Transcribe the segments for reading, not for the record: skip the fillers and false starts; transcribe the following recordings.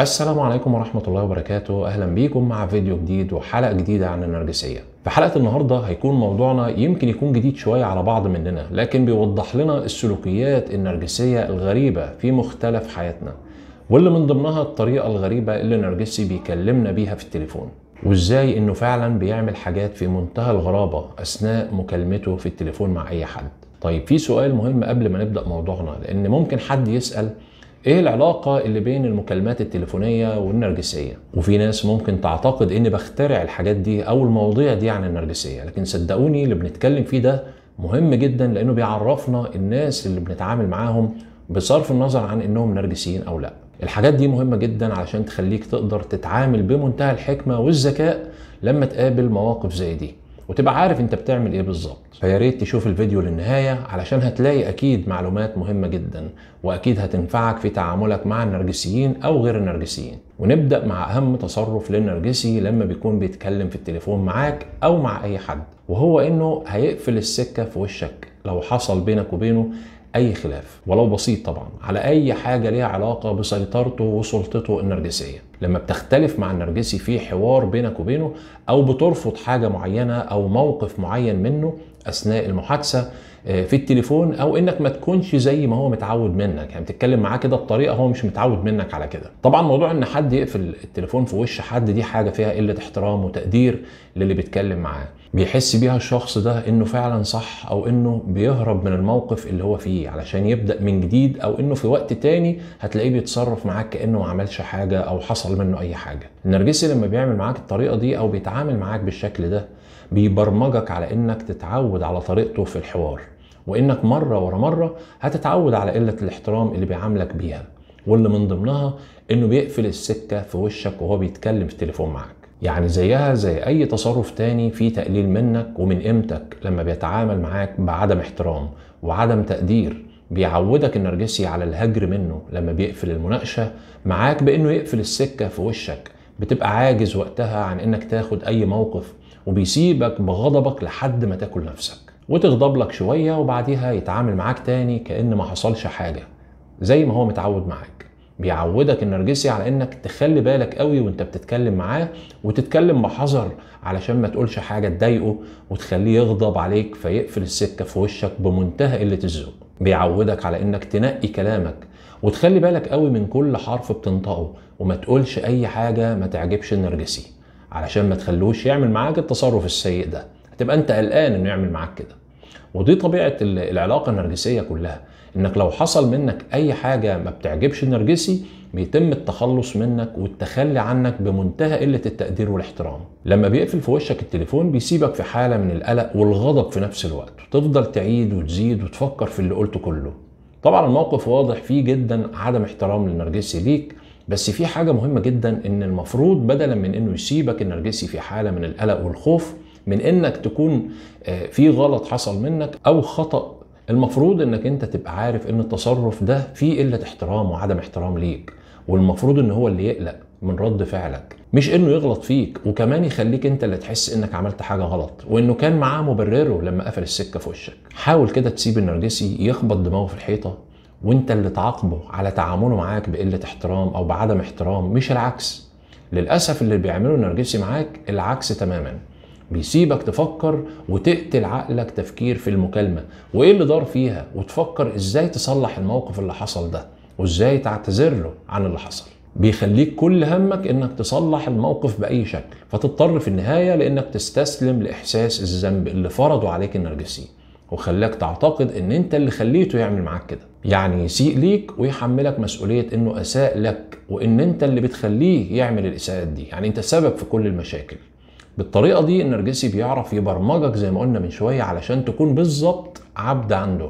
السلام عليكم ورحمة الله وبركاته. أهلا بيكم مع فيديو جديد وحلقة جديدة عن النرجسية. في حلقة النهاردة هيكون موضوعنا يمكن يكون جديد شوية على بعض مننا، لكن بيوضح لنا السلوكيات النرجسية الغريبة في مختلف حياتنا، واللي من ضمنها الطريقة الغريبة اللي النرجسي بيكلمنا بيها في التليفون، وازاي انه فعلا بيعمل حاجات في منتهى الغرابة أثناء مكالمته في التليفون مع أي حد. طيب، في سؤال مهم قبل ما نبدأ موضوعنا، لأن ممكن حد يسأل ايه العلاقة اللي بين المكالمات التليفونية والنرجسية؟ وفي ناس ممكن تعتقد اني بخترع الحاجات دي او المواضيع دي عن النرجسية، لكن صدقوني اللي بنتكلم فيه ده مهم جدا، لانه بيعرفنا الناس اللي بنتعامل معاهم بصرف النظر عن انهم نرجسيين او لا. الحاجات دي مهمة جدا علشان تخليك تقدر تتعامل بمنتهى الحكمة والذكاء لما تقابل مواقف زي دي، وتبقى عارف انت بتعمل ايه بالظبط. فيا ريت تشوف الفيديو للنهايه علشان هتلاقي اكيد معلومات مهمه جدا، واكيد هتنفعك في تعاملك مع النرجسيين او غير النرجسيين. ونبدا مع اهم تصرف للنرجسي لما بيكون بيتكلم في التليفون معاك او مع اي حد، وهو انه هيقفل السكه في وشك لو حصل بينك وبينه اي خلاف، ولو بسيط طبعا، على اي حاجه ليها علاقه بسيطرته وسلطته النرجسيه. لما بتختلف مع النرجسي في حوار بينك وبينه، او بترفض حاجه معينه او موقف معين منه اثناء المحادثه في التليفون، او انك ما تكونش زي ما هو متعود منك، يعني بتتكلم معاه كده بطريقه هو مش متعود منك على كده. طبعا موضوع ان حد يقفل التليفون في وش حد دي حاجه فيها قله احترام وتقدير للي بيتكلم معاه، بيحس بيها الشخص ده انه فعلا صح، او انه بيهرب من الموقف اللي هو فيه علشان يبدا من جديد، او انه في وقت تاني هتلاقيه بيتصرف معاك كانه ما عملش حاجه او حصل منه اي حاجه. النرجسي لما بيعمل معاك الطريقه دي او بيتعامل معاك بالشكل ده، بيبرمجك على انك تتعود على طريقته في الحوار، وانك مره ورا مره هتتعود على قله الاحترام اللي بيعاملك بيها، واللي من ضمنها انه بيقفل السكه في وشك وهو بيتكلم في التليفون معاك. يعني زيها زي اي تصرف تاني فيه تقليل منك ومن قيمتك لما بيتعامل معاك بعدم احترام وعدم تقدير. بيعودك النرجسي على الهجر منه لما بيقفل المناقشه معاك بانه يقفل السكه في وشك، بتبقى عاجز وقتها عن انك تاخد اي موقف، وبيسيبك بغضبك لحد ما تاكل نفسك، وتغضب لك شويه وبعديها يتعامل معاك تاني كأن ما حصلش حاجه زي ما هو متعود معاك. بيعودك النرجسي على انك تخلي بالك قوي وانت بتتكلم معاه، وتتكلم بحذر علشان ما تقولش حاجه تضايقه وتخليه يغضب عليك فيقفل السكه في وشك بمنتهى قله الذوق. بيعودك على انك تنقي كلامك وتخلي بالك قوي من كل حرف بتنطقه، وما تقولش اي حاجه ما تعجبش النرجسي علشان ما تخلوش يعمل معاك التصرف السيء ده، هتبقى انت قلقان انه يعمل معاك كده. ودي طبيعه العلاقه النرجسيه كلها، انك لو حصل منك اي حاجه ما بتعجبش النرجسي بيتم التخلص منك والتخلي عنك بمنتهى قله التقدير والاحترام. لما بيقفل في وشك التليفون بيسيبك في حاله من القلق والغضب في نفس الوقت، وتفضل تعيد وتزيد وتفكر في اللي قلته كله. طبعا الموقف واضح فيه جدا عدم احترام للنرجسي ليك، بس في حاجه مهمه جدا، ان المفروض بدلا من انه يسيبك النرجسي في حاله من القلق والخوف من انك تكون في غلط حصل منك او خطأ، المفروض انك انت تبقى عارف ان التصرف ده فيه قله احترام وعدم احترام ليك، والمفروض ان هو اللي يقلق من رد فعلك مش انه يغلط فيك، وكمان يخليك انت اللي تحس انك عملت حاجه غلط وانه كان معاه مبرره لما قفل السكه في وشك. حاول كده تسيب النرجسي يخبط دماغه في الحيطه، وانت اللي تعاقبه على تعامله معاك بقله احترام او بعدم احترام، مش العكس. للاسف اللي بيعمله النرجسي معاك العكس تماما، بيسيبك تفكر وتقتل عقلك تفكير في المكالمه وايه اللي دار فيها، وتفكر ازاي تصلح الموقف اللي حصل ده وازاي تعتذر له عن اللي حصل. بيخليك كل همك انك تصلح الموقف باي شكل، فتضطر في النهايه لانك تستسلم لاحساس الذنب اللي فرضه عليك النرجسي، وخلاك تعتقد ان انت اللي خليته يعمل معاك كده. يعني يسيء ليك ويحملك مسؤوليه انه اساء لك، وان انت اللي بتخليه يعمل الاساءات دي، يعني انت السبب في كل المشاكل. بالطريقه دي النرجسي بيعرف يبرمجك زي ما قلنا من شويه علشان تكون بالظبط عبد عنده.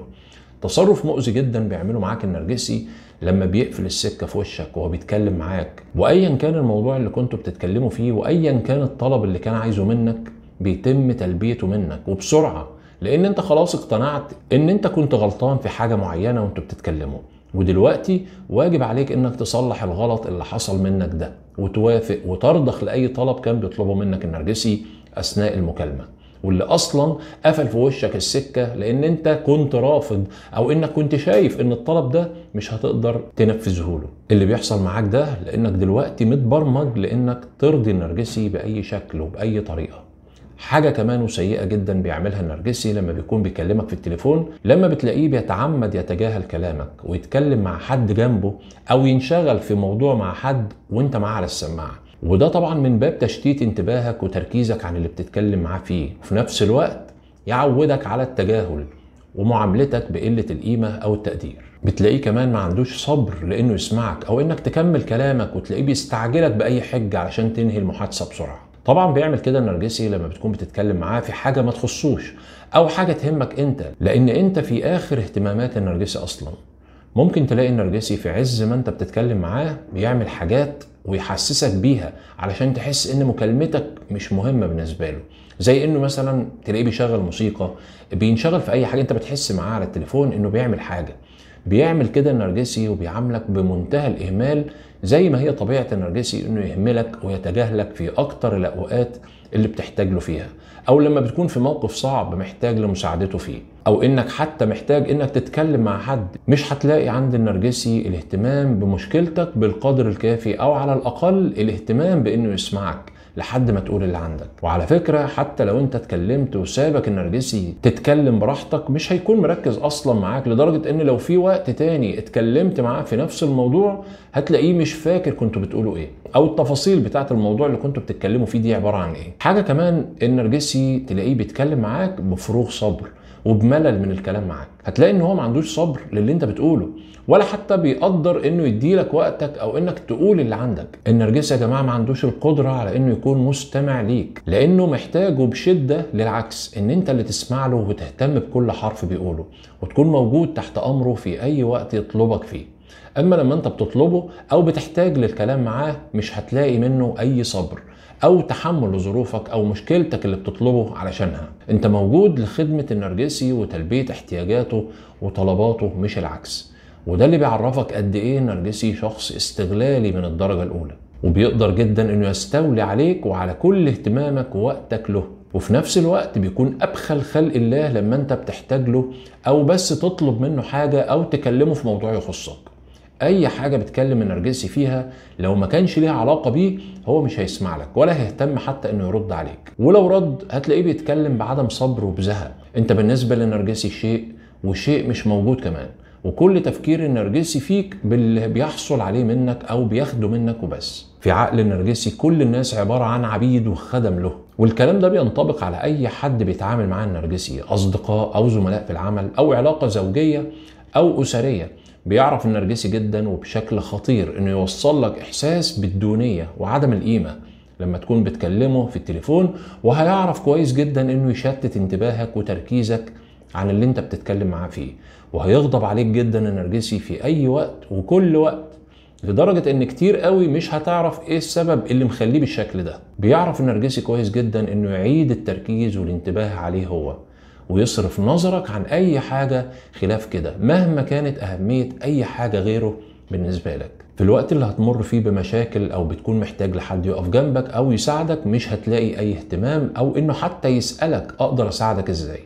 تصرف مؤذي جدا بيعمله معاك النرجسي لما بيقفل السكه في وشك وهو بيتكلم معاك، وايا كان الموضوع اللي كنتوا بتتكلموا فيه وايا كان الطلب اللي كان عايزه منك، بيتم تلبيته منك وبسرعه، لان انت خلاص اقتنعت ان انت كنت غلطان في حاجه معينه وانتوا بتتكلموا، ودلوقتي واجب عليك انك تصلح الغلط اللي حصل منك ده، وتوافق وترضخ لاي طلب كان بيطلبه منك النرجسي اثناء المكالمه، واللي اصلا قفل في وشك السكه لان انت كنت رافض او انك كنت شايف ان الطلب ده مش هتقدر تنفذه له. اللي بيحصل معاك ده لانك دلوقتي متبرمج لانك ترضي النرجسي باي شكل وباي طريقه. حاجه كمان وسيئه جدا بيعملها النرجسي لما بيكون بيكلمك في التليفون، لما بتلاقيه بيتعمد يتجاهل كلامك ويتكلم مع حد جنبه او ينشغل في موضوع مع حد وانت معاه على السماعه، وده طبعا من باب تشتيت انتباهك وتركيزك عن اللي بتتكلم معاه فيه، وفي نفس الوقت يعودك على التجاهل ومعاملتك بقلة القيمة او التقدير. بتلاقيه كمان ما عندوش صبر لانه يسمعك او انك تكمل كلامك، وتلاقيه بيستعجلك باي حجة علشان تنهي المحادثة بسرعة. طبعا بيعمل كده النرجسي لما بتكون بتتكلم معاه في حاجة ما تخصوش او حاجة تهمك انت، لان انت في اخر اهتمامات النرجسي اصلا. ممكن تلاقي النرجسي في عز ما انت بتتكلم معاه بيعمل حاجات ويحسسك بيها علشان تحس ان مكالمتك مش مهمه بالنسبه له، زي انه مثلا تلاقيه بيشغل موسيقى، بينشغل في اي حاجه انت بتحس معاه على التليفون انه بيعمل حاجه. بيعمل كده النرجسي وبيعاملك بمنتهى الاهمال، زي ما هي طبيعه النرجسي انه يهملك ويتجاهلك في اكتر الاوقات اللي بتحتاج له فيها، او لما بتكون في موقف صعب محتاج لمساعدته فيه، او انك حتى محتاج انك تتكلم مع حد. مش هتلاقي عند النرجسي الاهتمام بمشكلتك بالقدر الكافي، او على الاقل الاهتمام بانه يسمعك لحد ما تقول اللي عندك. وعلى فكرة حتى لو انت اتكلمت وسابك النرجسي تتكلم براحتك، مش هيكون مركز اصلا معاك، لدرجة ان لو في وقت تاني اتكلمت معاه في نفس الموضوع هتلاقيه مش فاكر كنتوا بتقولوا ايه، او التفاصيل بتاعت الموضوع اللي كنتوا بتتكلموا فيه دي عبارة عن ايه. حاجة كمان النرجسي تلاقيه بيتكلم معاك بفروغ صبر وبملل من الكلام معاك. هتلاقي ان هو ما عندوش صبر للي انت بتقوله، ولا حتى بيقدر انه يديلك وقتك او انك تقول اللي عندك. النرجسي يا جماعه ما عندوش القدره على انه يكون مستمع ليك، لانه محتاجه بشده للعكس ان انت اللي تسمع له وتهتم بكل حرف بيقوله وتكون موجود تحت امره في اي وقت يطلبك فيه. اما لما انت بتطلبه او بتحتاج للكلام معاه مش هتلاقي منه اي صبر او تحمل لظروفك او مشكلتك اللي بتطلبه علشانها. انت موجود لخدمة النرجسي وتلبية احتياجاته وطلباته، مش العكس. وده اللي بيعرفك قد ايه النرجسي شخص استغلالي من الدرجة الاولى، وبيقدر جدا انه يستولي عليك وعلى كل اهتمامك ووقتك له، وفي نفس الوقت بيكون ابخل خلق الله لما انت بتحتاج له او بس تطلب منه حاجة او تكلمه في موضوع يخصك. اي حاجه بتكلم النرجسي فيها لو ما كانش ليها علاقه بيه هو مش هيسمع لك ولا هيهتم حتى انه يرد عليك، ولو رد هتلاقيه بيتكلم بعدم صبر وبزهق. انت بالنسبه للنرجسي شيء، وشيء مش موجود كمان، وكل تفكير النرجسي فيك باللي بيحصل عليه منك او بياخده منك وبس. في عقل النرجسي كل الناس عباره عن عبيد وخدم له، والكلام ده بينطبق على اي حد بيتعامل معاه النرجسي، اصدقاء او زملاء في العمل او علاقه زوجيه او اسريه. بيعرف النرجسي جدا وبشكل خطير انه يوصل لك احساس بالدونيه وعدم القيمه لما تكون بتكلمه في التليفون، وهيعرف كويس جدا انه يشتت انتباهك وتركيزك عن اللي انت بتتكلم معاه فيه، وهيغضب عليك جدا النرجسي في اي وقت وكل وقت، لدرجه ان كتير قوي مش هتعرف ايه السبب اللي مخليه بالشكل ده. بيعرف النرجسي كويس جدا انه يعيد التركيز والانتباه عليه هو، ويصرف نظرك عن اي حاجة خلاف كده مهما كانت اهمية اي حاجة غيره بالنسبة لك. في الوقت اللي هتمر فيه بمشاكل او بتكون محتاج لحد يقف جنبك او يساعدك مش هتلاقي اي اهتمام او انه حتى يسألك اقدر اساعدك ازاي.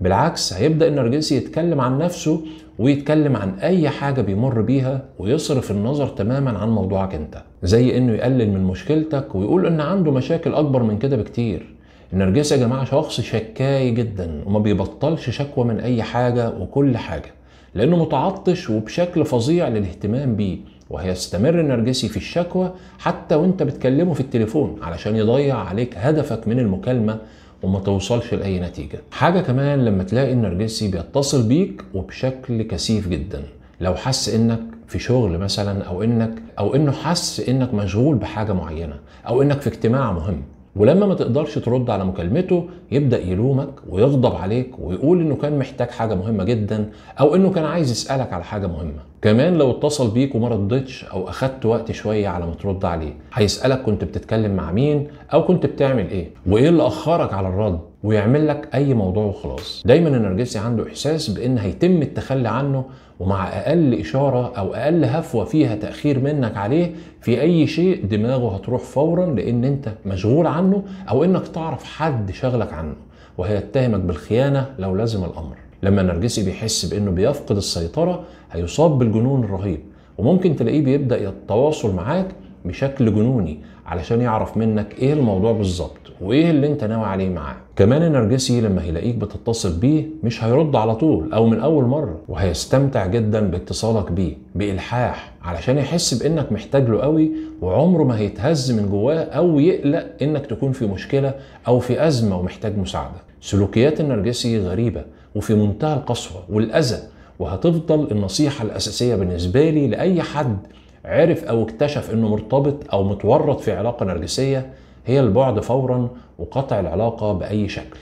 بالعكس هيبدأ النرجسي يتكلم عن نفسه ويتكلم عن اي حاجة بيمر بيها، ويصرف النظر تماما عن موضوعك انت، زي انه يقلل من مشكلتك ويقول ان عنده مشاكل اكبر من كده بكتير. النرجسي يا جماعه شخص شكاي جدا وما بيبطلش شكوى من اي حاجه وكل حاجه، لانه متعطش وبشكل فظيع للاهتمام بيه، وهيستمر النرجسي في الشكوى حتى وانت بتكلمه في التليفون علشان يضيع عليك هدفك من المكالمه وما توصلش لاي نتيجه. حاجه كمان لما تلاقي النرجسي بيتصل بيك وبشكل كثيف جدا لو حس انك في شغل مثلا، او انه حس انك مشغول بحاجه معينه او انك في اجتماع مهم، ولما ما تقدرش ترد على مكالمته يبدأ يلومك ويغضب عليك ويقول انه كان محتاج حاجة مهمة جدا او انه كان عايز يسألك على حاجة مهمة. كمان لو اتصل بيك وما ردتش او اخدت وقت شوية على ما ترد عليه هيسألك كنت بتتكلم مع مين او كنت بتعمل ايه وايه اللي اخرك على الرد، ويعمل لك اي موضوع وخلاص. دايما النرجسي عنده احساس بان هيتم التخلي عنه، ومع اقل اشاره او اقل هفوه فيها تاخير منك عليه في اي شيء دماغه هتروح فورا لان انت مشغول عنه او انك تعرف حد شغلك عنه، وهيتهمك بالخيانة لو لزم الأمر. لما النرجسي بيحس بأنه بيفقد السيطرة هيصاب بالجنون الرهيب، وممكن تلاقيه بيبدأ يتواصل معاك بشكل جنوني علشان يعرف منك ايه الموضوع بالظبط وايه اللي انت ناوي عليه معاه. كمان النرجسي لما هيلاقيك بتتصل بيه مش هيرد على طول او من اول مره، وهيستمتع جدا باتصالك بيه بالحاح علشان يحس بانك محتاج له قوي، وعمره ما هيتهز من جواه او يقلق انك تكون في مشكله او في ازمه ومحتاج مساعده. سلوكيات النرجسي غريبه وفي منتهى القسوه والاذى، وهتفضل النصيحه الاساسيه بالنسبه لي لاي حد عرف او اكتشف انه مرتبط او متورط في علاقه نرجسيه هي البعد فورا وقطع العلاقه باي شكل.